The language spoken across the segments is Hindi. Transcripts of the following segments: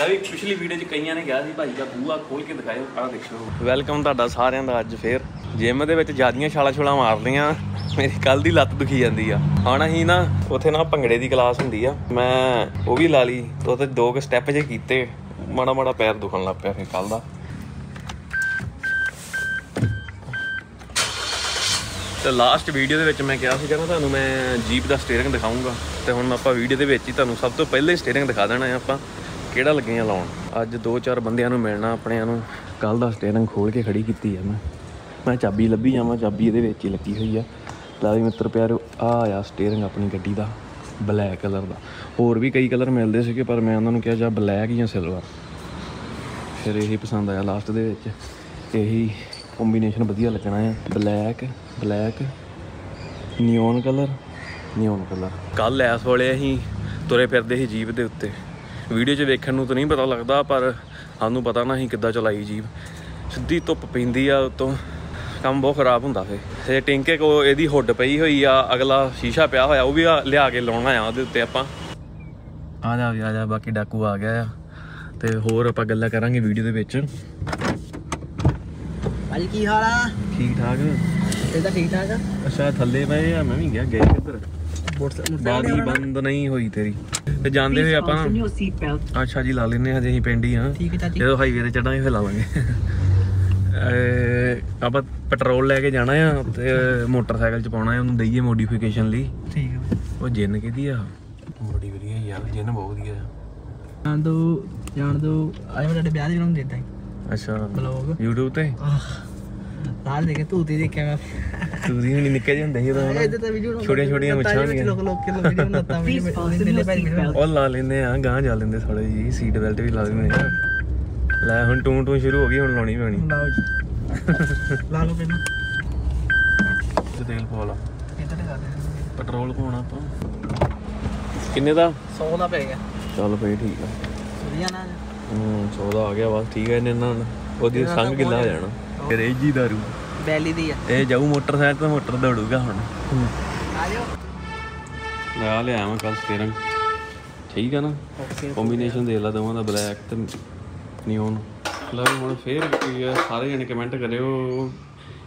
रवि पिछली वीडियो च कईयां ने कहा कि भाई का बूहा खोल के दिखाओ आ देखो। वेलकम ਤੁਹਾਡਾ ਸਾਰਿਆਂ ਦਾ ਅੱਜ ਫੇਰ ਜਿਮ ਦੇ ਵਿੱਚ ਜਿਆਦੀਆਂ ਛਾਲਾ-ਛੁਲਾ ਮਾਰਦੇ ਆ। मेरी कल की लत्त दुखी जाती है। आना ही ना उथे ना भंगड़े की क्लास होंगी आ, मैं वो भी ला ली तो दो स्टैप जे किते माड़ा माड़ा पैर दुखन लग पाया। फिर कल का तो लास्ट वीडियो के मैं क्या सी कहना तुहानूं मैं जीप का स्टेयरिंग दिखाऊँगा तो हुण आपां वीडियो के विच ही तुहानूं सब तो पहले स्टेयरिंग दिखा देना है। आपां किहड़ा लगे लाउण अज दो चार बंदियां नूं मिलना अपने नूं। कल का स्टेयरिंग खोल के खड़ी की है मैं चाबी लभी जावां, चाबी इहदे विच ही लगी हुई है। लावी मित्र प्यारो आया स्टेयरिंग अपनी गड्डी का ब्लैक कलर का, होर भी कई कलर मिलते थे पर मैं उन्होंने कहा जा ब्लैक या सिल्वर, फिर यही पसंद आया। लास्ट दे यही कॉम्बीनेशन वधिया लगना है, black black neon colour neon colour. कल इस वेले असीं तुरे फिरदे सी जीप दे उत्ते, वीडियो च वेखण नूं तां नहीं पता लगदा पर सानूं पता ना असीं किद्दां चलाई जीप। सीधी धुप्प पैंदी आ उत्तों काम बहुत खराब होंदा। फिर टिंके को यदी हुड पई हुई आ, अगला शीशा पिया होया, वो भी लिया के लाउणा आ उहदे उत्ते। आपां आ जा बाकी डाकू आ गया ते होर आपां गल्लां करांगे वीडियो दे विच। भाई की हाल आ? ठीक ठाक तेरा? ठीक ठाक आ। अच्छा थल्ले पए आ, मैं भी गया गए किधर बादी बंद नहीं हुई तेरी ते जांदे होए आपां। अच्छा जी ला लेने हजे अहीं पिंड ही हां, जदों हाईवे ते चढ़ांगे फिर लावांगे। आप पेट्रोल लैके जाना है तो मोटरसाइकिल च पाना है, उन्हें दईए मोडिफिकेशन ली। ठीक है वो जिन के दी आ बड़ी वधिया यार, जिन बहुत वधिया जान दो जान दो। आज मेरे ब्याह भी बनाऊंगा देता है। अच्छा ब्लॉग YouTube पे लाल देखे तू ती देखे मैं तू ती नहीं निकल जांदे ही तो छोटे छोटे मच्छा लोग लोग के लोग वीडियो बनाता मैं और ला लेने आ गां जा लेंदे थोड़े जी। सीट बेल्ट भी ला देने आ ला हुण टूं टूं शुरू हो गई, हुण लाउणी पैणी। लाओ जी ला लो पहले ते तेल पाला इधर लगा दे। पेट्रोल पाना आप किन्ने दा? 100 दा पै गया। चल भाई ठीक है सुरिया ना 100 दा आ गया बस। ठीक है इन्ना ओदी संग किला हो जाना। रेजी दारू बैली दी है ए जाऊ मोटरसाइकिल तो मोटर दौड़ूगा हुण। आ जाओ ले आ ले आवां कल स्टेयरिंग ठीक है ना। कॉम्बिनेशन दे ला दवां दा ब्लैक ते नियोन। हम फिर सारे जने कमेंट करो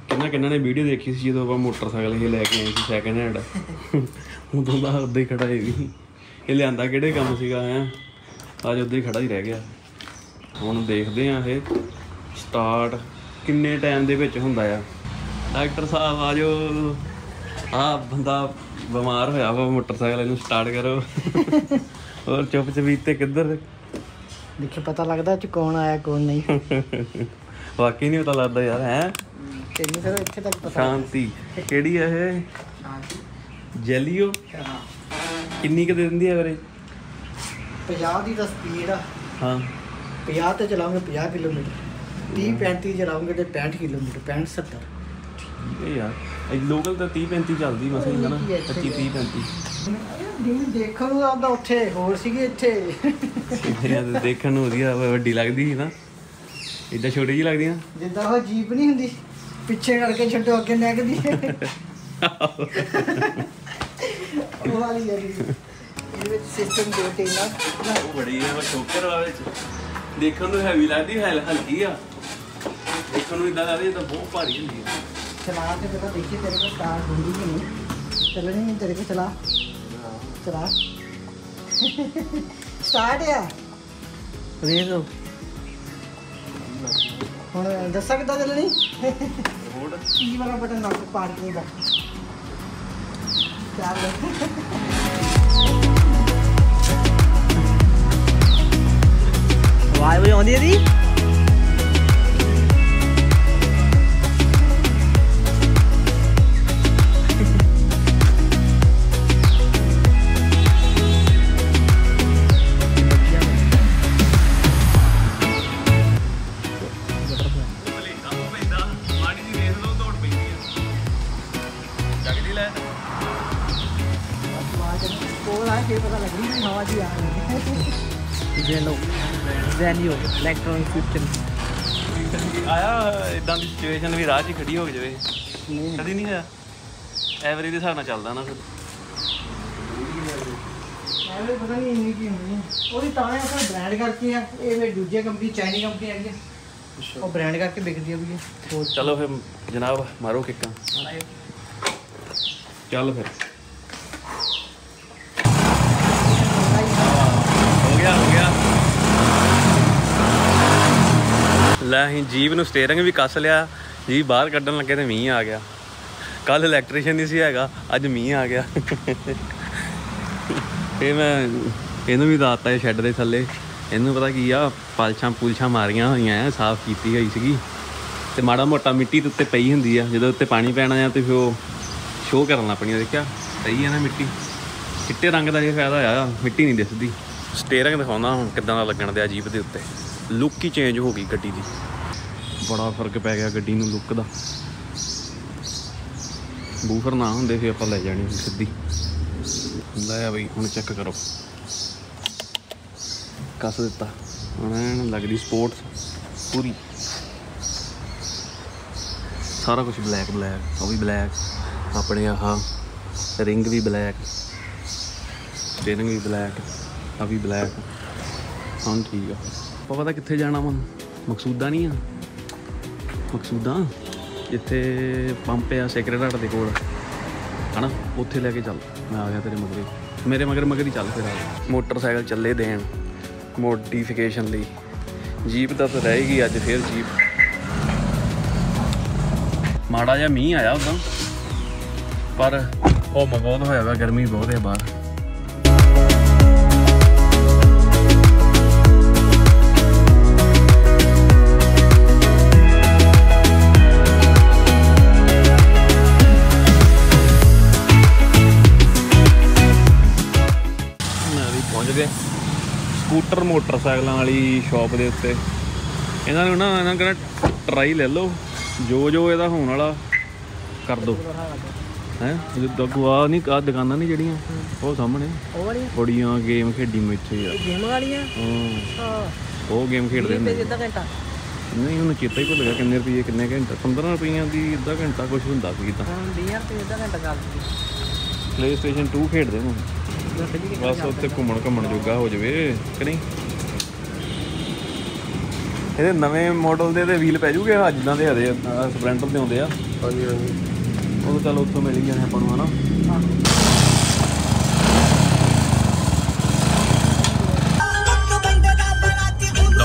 कि ने वीडियो देखी सी जो आप मोटरसाइकिल ये लैके आए थे सैकेंड हैंड उदों का उदा ही खड़ा है भी ये लिया कि काम सीगा है आज उदा ही खड़ा ही रह गया। हम देखते हैं ये स्टार्ट किन्ने टाइम के होंदा आ। डॉक्टर साहब आ जाओ आ बंदा बीमार होया वा मोटरसाइकिल स्टार्ट करो और चुप चपीते किधर देखिए पता लगता है कौन आया कौन नहीं वाकई नहीं पता लगता यार है तेन फिर इतने तक पता। शांति केड़ी है ये जैलियो किन्नी के दिन दी एवरेज? 50 दी तो स्पीड आ। हां 50 ते चलाऊंगे 50 किलोमीटर 30 35 चलाऊंगे ते 65 किलोमीटर 65 70 ठीक है यार। लोकल तो 30 35 चलदी मसला है ना 25 30 35 ਦੇਖਣ ਨੂੰ ਆਉਂਦਾ ਉੱਥੇ ਹੋਰ ਸੀਗੇ ਇੱਥੇ ਜਿੱਦਾਂ ਦੇਖਣ ਨੂੰ ਵਧੀਆ ਵੱਡੀ ਲੱਗਦੀ ਸੀ ਨਾ ਇਦਾਂ ਛੋਟੀ ਜੀ ਲੱਗਦੀ ਨਾ ਜਿੱਦਾਂ ਉਹ ਜੀਪ ਨਹੀਂ ਹੁੰਦੀ ਪਿੱਛੇ ਕਰਕੇ ਛੱਡੋ ਅੱਗੇ ਲੱਗਦੀ ਉਹ ਵਾਲੀ ਜਿਹੜੀ ਇਹਦੇ ਵਿੱਚ ਸਿਸਟਮ ਦੋਟੇ ਨਾ ਉਹ ਬੜੀ ਹੈ ਸ਼ੋਕਰ ਵਾਲੇ ਵਿੱਚ ਦੇਖਣ ਨੂੰ ਹੈਵੀ ਲੱਗਦੀ ਹੈ ਹਲਕੀ ਆ ਦੇਖਣ ਨੂੰ ਇਦਾਂ ਲੱਗਦੀ ਤਾਂ ਬਹੁਤ ਭਾਰੀ ਹੁੰਦੀ ਹੈ। ਚਲਾ ਕੇ ਪਤਾ ਦੇਖੀ ਤੇਰੇ ਕੋਲ ਕਾਰ ਹੁੰਦੀ ਕਿ ਨਹੀਂ ਚੱਲਣੀ ਤੇਰੇ ਕੋਲ ਚਲਾ चला स्टार्ट है रेस हो हुण दसा किद्दां चलणी रोड की वाला बटन ना पार्किंग दा वाह वाह आंदी दी पता नहीं इन्हीं की होनी तां ब्रांड करती है ये दूजी कंपनी चाइनी कंपनी है और ब्रांड करके बिक दी भी है। चलो फिर जनाब मारो किक्का चल फिर लै अं जीप में स्टेयरिंग भी कस लिया जीप बाहर क्डन लगे तो मीह आ गया। कल इलैक्ट्रीशियन नहीं सी है अज मीह आ गया। फिर मैं इनू भी दाता है शैड के थले इनू पता की आ पालछा पुलछा मारिया हुई साफ की हुई सी तो माड़ा मोटा मिट्टी तो उत्ते पई होंगी है जो उत्ते पानी पैना है तो फिर वो शो कर लग पी देखा सही है ना मिट्टी चिट्टे रंग का जो फायदा होया मिट्टी नहीं दिसती। स्टेयरिंग दिखाना हूँ किदा का लगन दिया जीप के उत्ते लुक ही चेंज हो गई गड्डी की बड़ा फर्क पै गया गड्डी नूं लुक दा बूफर ना होंदे फिर आपां ले जानी सीधी लै बई हुण चेक करो कस दिता हुण लगदी स्पोर्ट्स पूरी सारा कुछ ब्लैक ब्लैक वो भी ब्लैक अपने आह रिंग भी ब्लैक स्टेयरिंग भी ब्लैक आ भी ब्लैक हाँ ठीक है। पता कित्थे जाना वा मकसूदा नहीं आ मकसूदा जिथे पंप है सैकड़े घाट के कोल है ना उत्थे लैके चल मैं आ गया तेरे मगरे मेरे मगर मगर ही चल फिर मोटरसाइकिल चले देन मोडिफिकेशन ली जीप तो रहेगी अज फिर जीप माड़ा जहा मीह आया उदा पर होम बहुत होया गर्मी बहुत है बाहर। स्कूटर मोटरसाइकिलों वाली शॉप के उत्ते इन्हों ने ना इन्होंने कहना ट्राई ले लो जो जो यदा होने वाला कर दो है आह नहीं आह दुकाना नहीं जड़ियाँ वो सामने बड़िया गेम खेडी में इतने वो गेम खेडते नहीं हूँ चेता ही भुल गया किन्ने रुपये किन्ने घंटा 15 रुपये की अद्धा घंटा कुछ होंगे कितना प्ले स्टेशन 2 खेडते हूँ बस उत्ते घूमण घूमण जोगा हो जाए कि नहीं। ये नवे मॉडल के व्हील पै जूगे अजा के हजे स्प्लेंडर के आते हैं चल उतो मिल गया अपन है ना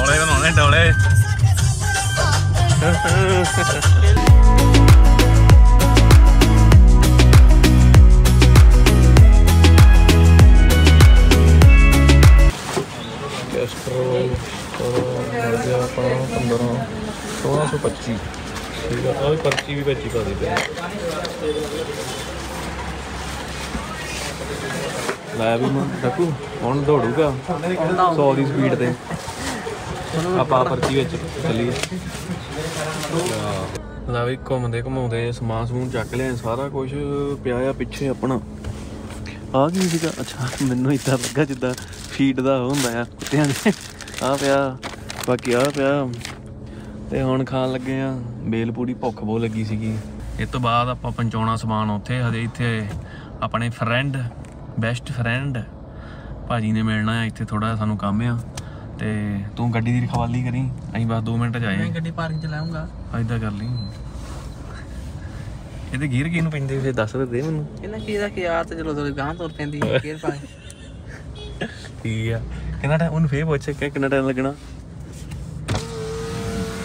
डोले बनाने डोले पर्ची ठीक है पर्ची भी बेची पा दी लाया भी मैं रखू हम दौड़ूगा 100 की स्पीड से आप पर्ची चलीए ला भी घूमते घुमाते समान समून चक लिया सारा कुछ पिया पिछे अपना आ गई सीगा। अच्छा मैनू इदा लगा जिदा फीड का होंगे आ कुत्तियां आ पिया बाकी आ पिया तो हम खान लगे हाँ बेल पूरी भुख बहुत लगी सी। इस तो बाद आप पहुँचा समान उत्थे हजे इतने अपने फ्रेंड बेस्ट फ्रेंड भाजी ने मिलना है इतने थोड़ा सानू काम आ तो तू गड्डी की रखवाली करी अं बस 2 मिनट जाए गड्डी पार्क च लाऊंगा इदा कर ली ये गियर किनू पे फिर दस दे मैं चलो थोड़ी गांह तुर पी गियर पा ठीक है कितना टाइम उन्हें फिर पूछे कितना टाइम लगना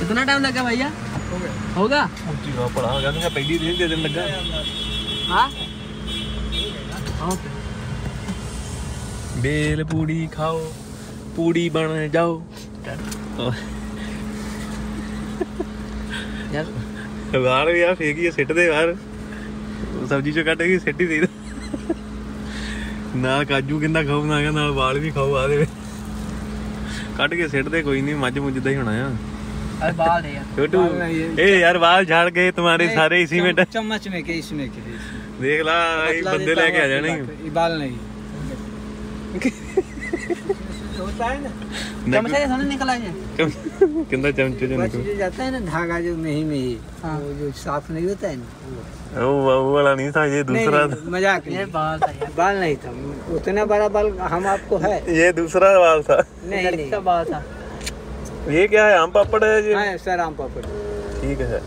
कितना टाइम लगा भैया होगा पड़ा होगा क्योंकि पहली दिन 2 दिन लगा हाँ बेल पूड़ी खाओ पूड़ी बन जाओ यार बाहर भी फेंकी सिट दे बाहर सब्जी चो कट गई सिट ही दे ना काजू किन्ना खाओ ना नाल बाल भी खाओ आदे कट के सिट दे कोई नहीं मज मुजदा ही होना है अरे बाल है यार। ए यार बाल झाड़ गए तुम्हारे सारे इसी में चम्मच में के इसमें के देख ला बंदे लेके आ जाने बाल नहीं होता है ना, चमचे निकला है कितना चमचे जो जाता है ना धागा जो नहीं में वो जो साफ नहीं होता है ना, वो वाला नहीं था ये दूसरा, मजाक नहीं, बाल था, बाल नहीं था उतना बड़ा बाल हम आपको है, ये दूसरा बाल था, नहीं बाल था। ये क्या है, आम पापड़ है जी? हाँ सर आम पापड़। ठीक है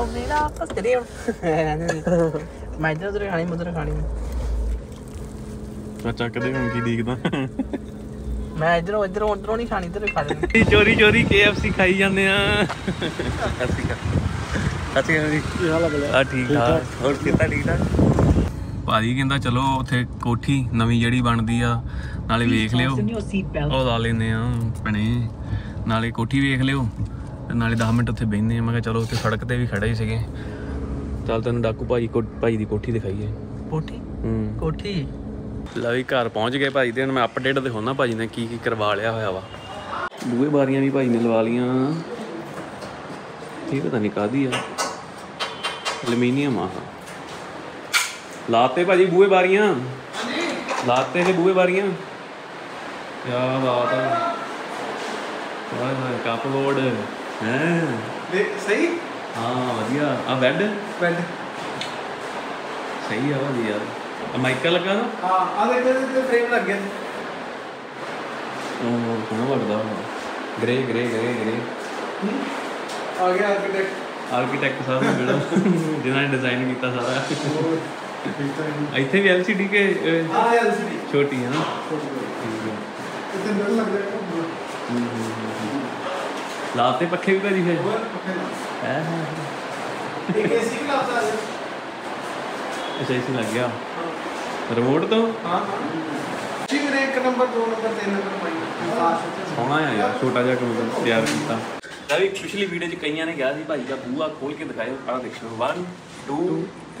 और मेरा आपस करिए मैं इधर उधर खानी उधर खानी मैं चक दे उनकी देखदा मैं इधर उधर उधरों नहीं खानी इधर खा ले। चोरी चोरी केएफसी खाई जाने आ असली का अच्छी जी हाल है ठीक ठाक और कितना ठीक ठाक। ਭਾਜੀ ਕਹਿੰਦਾ ਚਲੋ ਉੱਥੇ ਕੋਠੀ ਨਵੀਂ ਜਿਹੜੀ ਬਣਦੀ ਆ ਨਾਲੇ ਵੇਖ ਲਿਓ, ਉਹ ਲਾ ਲੈਨੇ ਆ ਭਣੇ, ਨਾਲੇ ਕੋਠੀ ਵੇਖ ਲਿਓ ਤੇ ਨਾਲੇ 10 ਮਿੰਟ ਉੱਥੇ ਬੈਠਨੇ ਆ। ਮੈਂ ਕਿਹਾ ਚਲੋ ਉੱਥੇ ਸੜਕ ਤੇ ਵੀ ਖੜੇ ਹੀ ਸੀਗੇ, ਚੱਲ ਤੈਨੂੰ ਡਾਕੂ ਭਾਈ ਦੀ ਕੋਠੀ ਦਿਖਾਈਏ। ਕੋਠੀ ਕੋਠੀ ਲਓ ਜੀ ਘਰ ਪਹੁੰਚ ਗਏ ਭਾਜੀ ਤੇ ਹੁਣ ਮੈਂ ਅਪਡੇਟ ਦਿਖਾਉਣਾ ਭਾਜੀ ਨੇ ਕੀ ਕੀ ਕਰਵਾ ਲਿਆ ਹੋਇਆ ਵਾ। ਬੂਹੇ ਬਾਰੀਆਂ ਵੀ ਭਾਜੀ ਨੇ ਲਵਾ ਲੀਆਂ, ਇਹ ਪਤਾ ਨਹੀਂ ਕਾਦੀ ਆ, ਐਲੂਮੀਨੀਅਮ ਆ। लाते भाजी बूहे बारियां लाते हैं, बूहे बारियां क्या बात है, कपबोर्ड है सही। हाँ वधिया आ बेड बेड सही है भाजी यार, माइका लगा ना। हां आ देख फ्रेम लग गया ओ कौन लगदा ग्रे ग्रे ग्रे ग्रे आ गया आर्किटेक्ट आर्किटेक्ट साहब बेड़ा जिन्होंने डिजाइन किया सारा। ਇੱਥੇ ਵੀ LCD ਕੇ ਹਾਂ LCD ਛੋਟੀ ਹੈ ਨਾ, ਇਤਨੇ ਡਰ ਲੱਗ ਰਿਹਾ ਹੈ। ਲਾਤੇ ਪੱਖੇ ਵੀ ਭਾਜੀ ਫਿਰ ਹੈ ਇੱਕ AC ਵੀ ਲਾਤਾ ਹੈ। ਅੱਛਾ AC ਲੱਗ ਗਿਆ ਰਿਮੋਟ ਤੋਂ। ਹਾਂ ਜੀ ਮੇਰੇ 1 ਨੰਬਰ 2 ਨੰਬਰ 3 ਨੰਬਰ ਪਾਈ ਸੋਹਣਾ ਆ ਯਾਰ, ਛੋਟਾ ਜਿਹਾ ਕੰਪਿਊਟਰ ਤਿਆਰ ਕੀਤਾ। ਅਭੀ ਪਿਛਲੀ ਵੀਡੀਓ ਚ ਕਈਆਂ ਨੇ ਕਿਹਾ ਸੀ ਭਾਜੀ ਦਾ ਬੂਹਾ ਖੋਲ ਕੇ ਦਿਖਾਇਓ, ਆਹ ਦੇਖੋ 1 2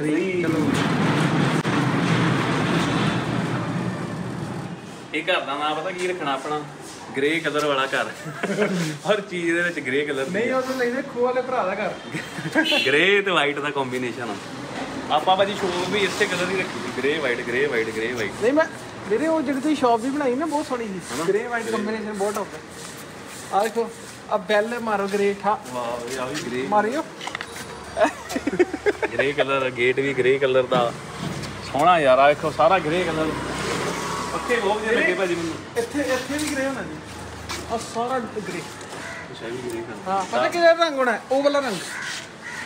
3 ਚਲੋ। ਇਹ ਘਰ ਦਾ ਨਾਂ ਪਤਾ ਕੀ ਰੱਖਣਾ ਆਪਣਾ, ਗ੍ਰੇ ਕਲਰ ਵਾਲਾ ਘਰ, ਹਰ ਚੀਜ਼ ਦੇ ਵਿੱਚ ਗ੍ਰੇ ਕਲਰ ਨਹੀਂ, ਉਹ ਤਾਂ ਨਹੀਂ ਖੂਹ ਵਾਲੇ ਭਰਾ ਦਾ ਘਰ, ਗ੍ਰੇ ਤੇ ਵਾਈਟ ਦਾ ਕੰਬੀਨੇਸ਼ਨ ਆ। ਆਪਾਂ ਭਾਜੀ ਸ਼ੋਪ ਵੀ ਇਸੇ ਕਲਰ ਦੀ ਰੱਖੀ ਸੀ, grey white grey white grey white. ਨਹੀਂ ਮੈਂ ਵੀਰੇ ਉਹ ਜਿਹੜੀ ਤੁਸੀਂ ਸ਼ੋਪ ਵੀ ਬਣਾਈ ਨਾ ਬਹੁਤ ਸੋਹਣੀ ਸੀ, ਗ੍ਰੇ ਵਾਈਟ ਕੰਬੀਨੇਸ਼ਨ ਬਹੁਤ ਟੌਪ ਹੈ। ਆ ਦੇਖੋ ਆ ਬੈਲ ਮਾਰੋ ਗ੍ਰੇ ਠਾ, ਵਾਹ ਆ ਵੀ ਗ੍ਰੇ ਮਾਰਿਓ ਗ੍ਰੇ ਕਲਰ, ਗੇਟ ਵੀ ਗ੍ਰੇ ਕਲਰ ਦਾ ਸੋਹਣਾ ਯਾਰ। ਆ ਦੇਖੋ ਸਾਰਾ ਗ੍ਰੇ ਕਲਰ, ਅੱਥੇ ਉਹ ਵੀ ਲੱਗੇ ਭਾਜੀ ਮੈਨੂੰ, ਇੱਥੇ ਇੱਥੇ ਵੀ ਗ੍ਰੇ ਹੋਣਾ ਜੀ, ਆ ਸਾਰਾ ਗ੍ਰੇ ਅੱਛਾ ਵੀ ਗ੍ਰੇ ਕਰ। ਹਾਂ ਪਤਾ ਕਿਹੜਾ ਰੰਗ ਹੋਣਾ, ਉਹ ਵਾਲਾ ਰੰਗ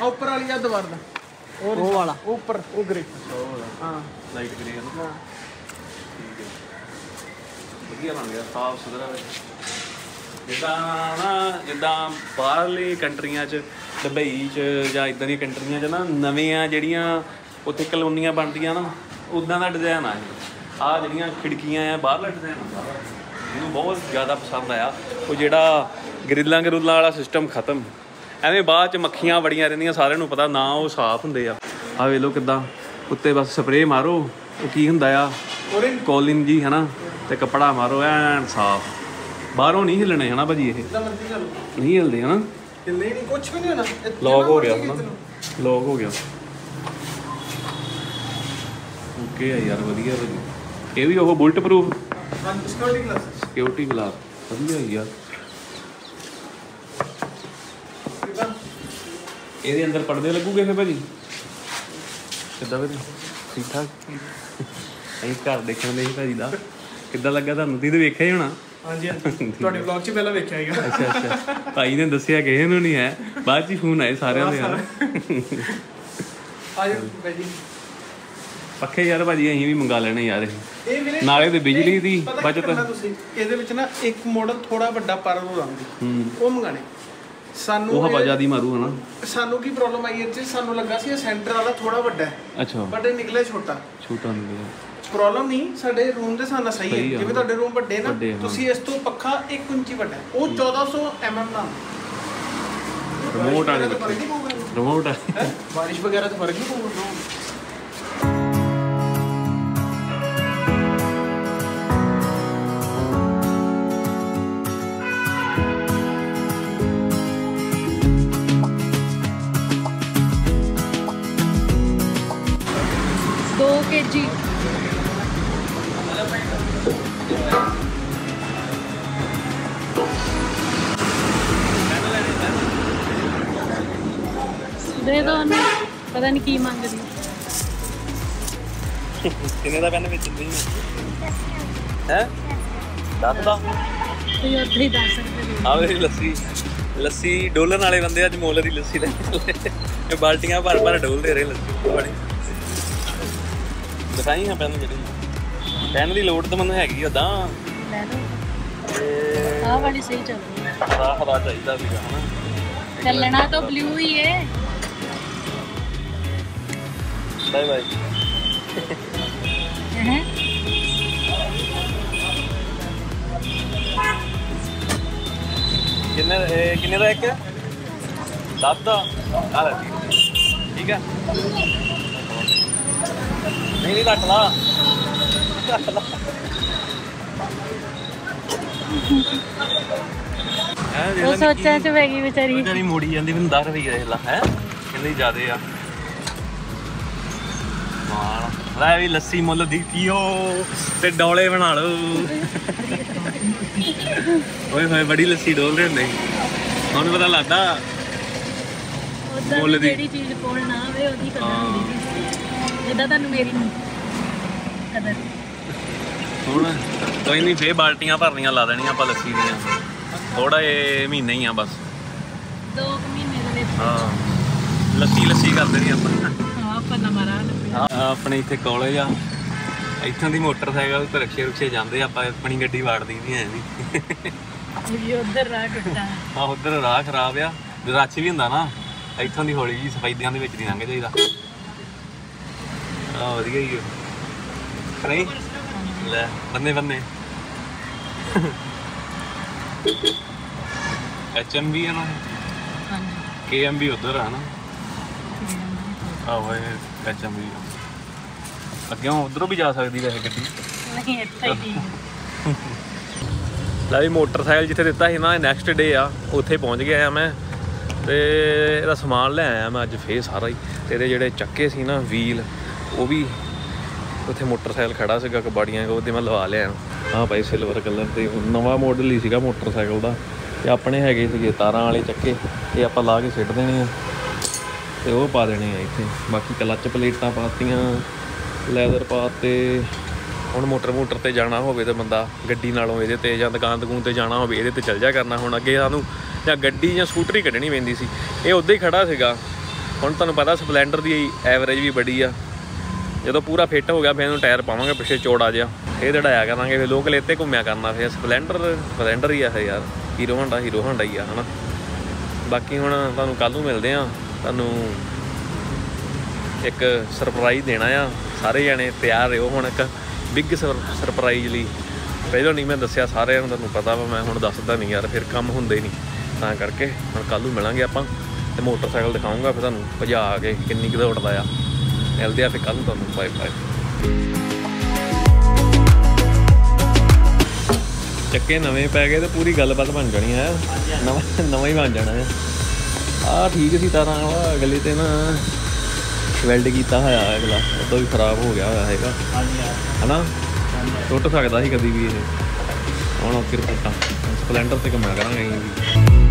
ਆ ਉੱਪਰ ਵਾਲੀ ਆ ਦੀਵਾਰ ਦਾ, ਉਹ ਵਾਲਾ ਉੱਪਰ ਉਹ ਗ੍ਰੇ, ਹਾਂ ਲਾਈਟ ਗ੍ਰੇ ਹੈ ਨਾ। ਠੀਕ ਹੈ ਵਧੀਆ ਬਣ ਗਿਆ, ਸਾਫ ਸੁਥਰਾ ਜਿੱਦਾਂ ਨਾ ਜਿੱਦਾਂ ਬਾਹਰਲੀ ਕੰਟਰੀਆਂ 'ਚ ਦੁਬਈ 'ਚ ਜਾਂ ਇੱਦਾਂ ਦੀਆਂ ਕੰਟਰੀਆਂ 'ਚ ਨਾ ਨਵੀਆਂ ਜਿਹੜੀਆਂ ਉੱਥੇ ਕਲੋਨੀਆਂ ਬਣਦੀਆਂ ਨਾ ਉੱਦਾਂ ਦਾ ਡਿਜ਼ਾਇਨ ਆ ਇਹ। ਆਹ ਜਿਹੜੀਆਂ ਖਿੜਕੀਆਂ ਆ ਬਾਹਰਲਾ ਡਿਜ਼ਾਇਨ ਮੈਨੂੰ ਬਹੁਤ ਜ਼ਿਆਦਾ ਪਸੰਦ ਆਇਆ। ਉਹ ਜਿਹੜਾ ਗਰਿੱਲਾਂ ਗਰੁੱਲਾਂ ਵਾਲਾ ਸਿਸਟਮ ਖਤਮ, ਐਵੇਂ ਬਾਅਦ 'ਚ ਮੱਖੀਆਂ ਬੜੀਆਂ ਰਹਿੰਦੀਆਂ ਸਾਰਿਆਂ ਨੂੰ ਪਤਾ ਨਾ, ਉਹ ਸਾਫ਼ ਹੁੰਦੇ ਆ। ਆਹ ਵੇਖ ਲਓ ਕਿੱਦਾਂ ਉੱਤੇ ਬਸ ਸਪਰੇਅ ਮਾਰੋ, ਉਹ ਕੀ ਹੁੰਦਾ ਆ ਕੋਲਿਨ ਜੀ ਹੈ ਨਾ, ਅਤੇ ਕੱਪੜਾ ਮਾਰੋ ਐਨ ਸਾਫ਼, ਬਾਹਰੋਂ ਨਹੀਂ ਹਿੱਲਣੇ ਹੈ ਨਾ ਭਾਜੀ, ਇਹ ਨਹੀਂ ਹਿੱਲਦੇ ਹੈ ਨਾ, ਕੁਛ ਵੀ ਨਹੀਂ ਹੋਣਾ, ਲੌਕ ਹੋ ਗਿਆ ਹੈ ਨਾ, ਲੌਕ ਹੋ ਗਿਆ। ਓਕੇ ਆ ਯਾਰ ਵਧੀਆ ਭਾਜੀ, ਇਹ ਵੀ ਉਹ bulletproof security glass, security glass ਵਧੀਆ ਯਾਰ। ਇਹਦੇ ਅੰਦਰ ਪਰਦੇ ਲੱਗੂਗੇ ਫਿਰ ਭਾਜੀ ਕਿੱਦਾਂ ਭਾਜੀ ਠੀਕ ਠਾਕ। ਅਸੀਂ ਘਰ ਦੇਖਣ ਦੇ ਸੀ ਭਾਜੀ ਦਾ, ਕਿੱਦਾਂ ਲੱਗਾ ਤੁਹਾਨੂੰ, ਤੁਸੀਂ ਤਾਂ ਵੇਖਿਆ ਹੀ ਹੋਣਾ। ਹਾਂਜੀ ਤੁਹਾਡੇ ਵਲੌਗ 'ਚ ਪਹਿਲਾਂ ਵੇਖਿਆ ਸੀਗਾ। ਅੱਛਾ ਅੱਛਾ ਭਾਈ ਨੇ ਦੱਸਿਆ ਕਿਸੇ ਨੂੰ ਨਹੀਂ ਹੈ, ਬਾਅਦ 'ਚ ਫੋਨ ਆਏ ਸਾਰਿਆਂ ਦੇ ਆ ਜਾਓ ਭਾਜੀ। ਪੱਖੇ ਯਾਰ ਭਾਜੀ ਅਸੀਂ ਵੀ ਮੰਗਾ ਲੈਣੇ ਯਾਰ, ਨਾਲੇ ਤੇ ਬਿਜਲੀ ਦੀ ਬਚਤ। ਤੁਸੀਂ ਇਹਦੇ ਵਿੱਚ ਨਾ ਇੱਕ ਮਾਡਲ ਥੋੜਾ ਵੱਡਾ ਪਰ ਉਹ ਲਾਉਂਦੇ, ਉਹ ਮੰਗਾਣੇ ਸਾਨੂੰ, ਉਹ ਹਵਾ ਜ਼ਿਆਦੀ ਮਾਰੂ ਹਨਾ। ਸਾਨੂੰ ਕੀ ਪ੍ਰੋਬਲਮ ਆਈ ਇੱਥੇ, ਸਾਨੂੰ ਲੱਗਾ ਸੀ ਇਹ ਸੈਂਟਰ ਵਾਲਾ ਥੋੜਾ ਵੱਡਾ ਹੈ, ਅੱਛਾ ਬਟ ਇਹ ਨਿਕਲਿਆ ਛੋਟਾ, ਛੋਟਾ ਨਿਕਲਿਆ। ਪ੍ਰੋਬਲਮ ਨਹੀਂ ਸਾਡੇ ਰੂਮ ਦੇ ਹਿਸਾਬ ਨਾਲ ਸਹੀ ਹੈ, ਜਿਵੇਂ ਤੁਹਾਡੇ ਰੂਮ ਵੱਡੇ ਨਾ, ਤੁਸੀਂ ਇਸ ਤੋਂ ਪੱਖਾ 1 ਇੰਚੀ ਵੱਡਾ, ਉਹ 1400 mm ਦਾ ਰਿਮੋਟ ਵਾਲੇ ਰਿਮੋਟ ਹੈ। ਬਾਰਿਸ਼ ਵਗੈਰਾ ਤਾਂ ਫਰਕ ਨਹੀਂ ਪਊਗਾ। दे दो हमें, पता नहीं की मांग रही है। कितने का पहनने में चल रही है? दस का तो और भी 10 रुपए। आ मेरी लस्सी लस्सी डोलन वाले बंदे आज मोले दी लस्सी ले बाल्टियां भर भर डोल दे रहे लस्सी बड़ी। दिखाई है पहन जड़ी पहन दी लोड तो मन हैगी उदा ले लो। हां वाली सही चल रही है। हां हवा चाहिदा भी है ना। चलना तो ब्लू ही है। Bye bye. किन्ने का एक है? 10 का। ठीक है नहीं घट ला वो सोचा च बैगी बेचारी बेचारी मोड़ी जाती मैं 10 रुपये देख ला है कहते ज्यादा आ ला भी लस्सी मुल दी पीओ ते डोले बना लो। ओए होए बड़ी लस्सी डोल रहे नहीं हूँ पता लगता मुल दी जेहड़ी चीज कोल ना आवे ओदी कदर होंदी जिदा तन्नू मेरी नहीं कदर हुण कोई नहीं फे बाल्टियां भरनियां ला देनियां आपां लस्सी दियां थोड़ा ये महीने ही बस 2 महीने हाँ लस्सी लस्सी कर देनी अपने इतने कॉलेज आ इतों की मोटरसाइकिल तो रिक्शे रुक्शे जाते आप अपनी गड्डी वाड़ दी है उधर हाँ उधर राह खराब आ रश भी होंगे ना इतों की हौली जी सफाइदियां नहीं लंघ जाइदा हाँ वधिया ही नहीं लै बन्ने बन्ने HMV है ना KMV उधर है ना आहो HMV अगे उधरों भी जा सकती वैसे गड्डी लाई मोटरसाइकिल जिथे दिता ही ना नैक्सट डे आ उत्थे पहुँच गया मैं ते इहदा समान ले आया मैं अज फिर सारा ही ते जेडे चक्के सी ना व्हील वो भी उत्थे मोटरसाइकिल खड़ा सीगा कबाड़ियां वो मैं लवा लिया हाँ भाई सिल्वर कलर से नवा मॉडल ही सीगा मोटरसाइकिल दा ते अपने हैगे सीगे तारां वाले चक्के ये आपां ला के सिट देने ते वो पा देने इत्थे बाकी क्लच प्लेटां पातियां लैदर पाते हुण मोटर मोटर ते जाना होवे ते बंदा गड्डी नालों इहदे ते जां दुकान दुकून ते जाना होवे इहदे ते चल जा करना हुण अगे सानूं जां गड्डी जां स्कूटरी कड्ढनी पैंदी सी ये उद्दां ही खड़ा सीगा हुण तुहानूं पता स्पलैंडर दी एवरेज भी बड़ी आ जो पूरा फिट हो गया फिर इन्होंने टायर पावे पिछले चौड़ा जहा फिर दड़ाया करा फिर लोग लेते घूमया करना फिर स्पलैंडर स्पलैंडर ही है यार हीरो हांडा ही है ना। बाकी हुण तुहानूं कल नूं मिलदे आ तुहानूं एक सरप्राइज देना आ सारे जने तैयार रहो हुण एक बिग सरप्राइज लई पहलों नहीं मैं दस्सिया सारे तुहानूं पता वा मैं हुण दसदा नहीं यार फिर कम हुंदे नहीं तां करके हुण कल नूं मिलांगे आपां ते मोटरसाइकिल दिखाऊंगा फिर तुहानूं भजा के किन्नी क दौड़ लाया हेल्दी आ फिर कल तुहानूं बाय बाय। चक्के नवें पै गए तो पूरी गलबात बन जानी है नवा ही बन जाना है आ ठीक सी तारां वाला अगले तो ना वेल्ड किया होया अगला उदों भी खराब हो गया होया है ना टुट सकता ही कभी भी ये हुण किरपटा स्पलैंडर से कमा करांगे।